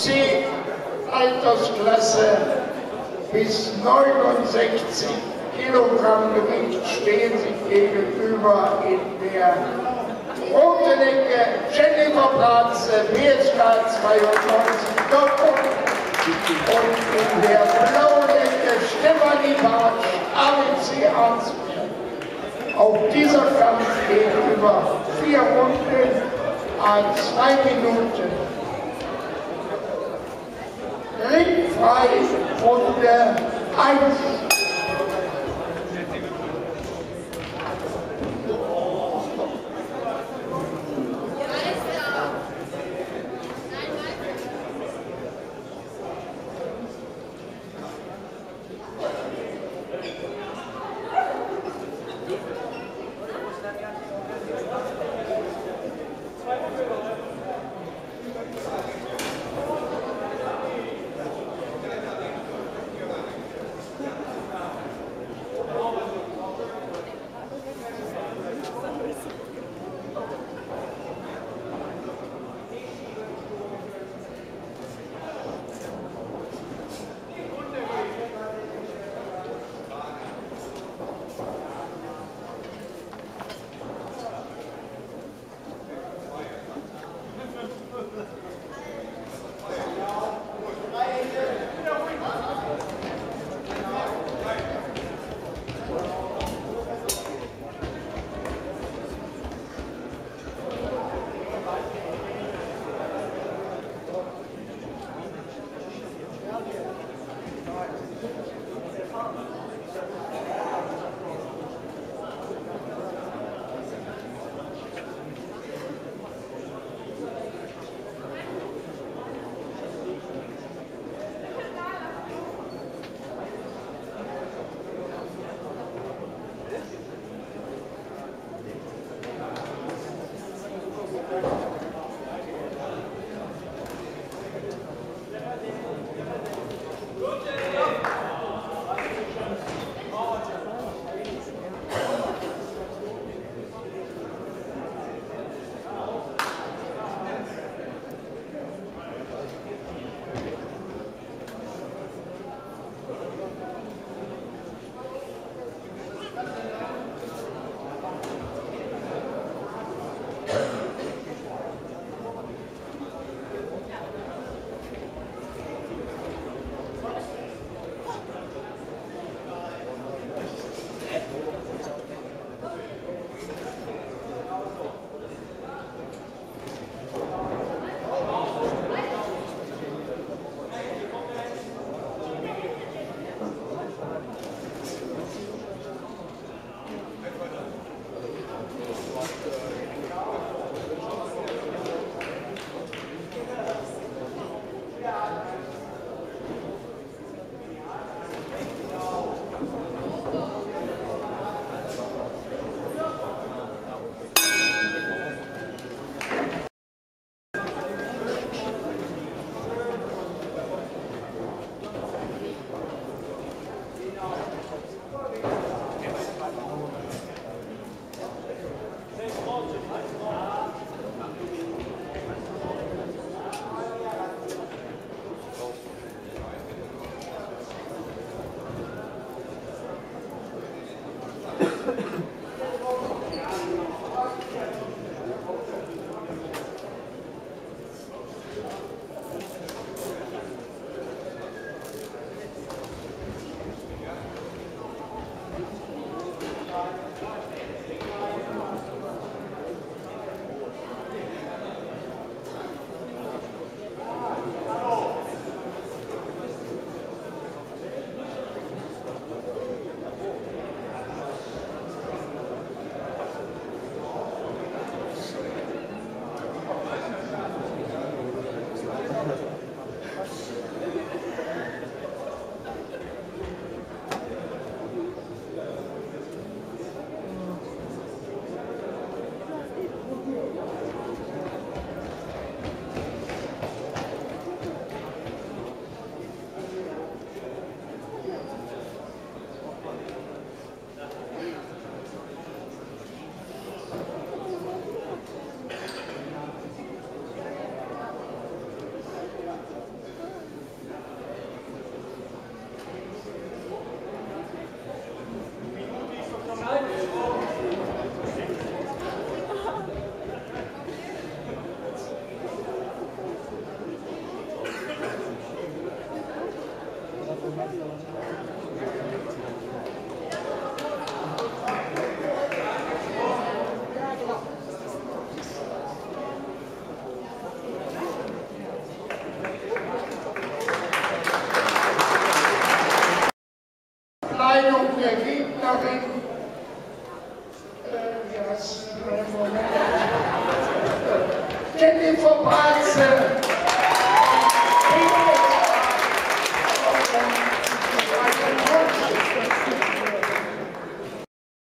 70 Altersklasse bis 69 Kilogramm Gewicht stehen sich gegenüber in der roten Ecke Jennifer Platz, BSK 92 Dortmund, und in der blauen Ecke Stephanie Bach, ABC 10. Auch dieser Kampf geht über 4 Runden an 2 Minuten. Ringfrei Runde 1.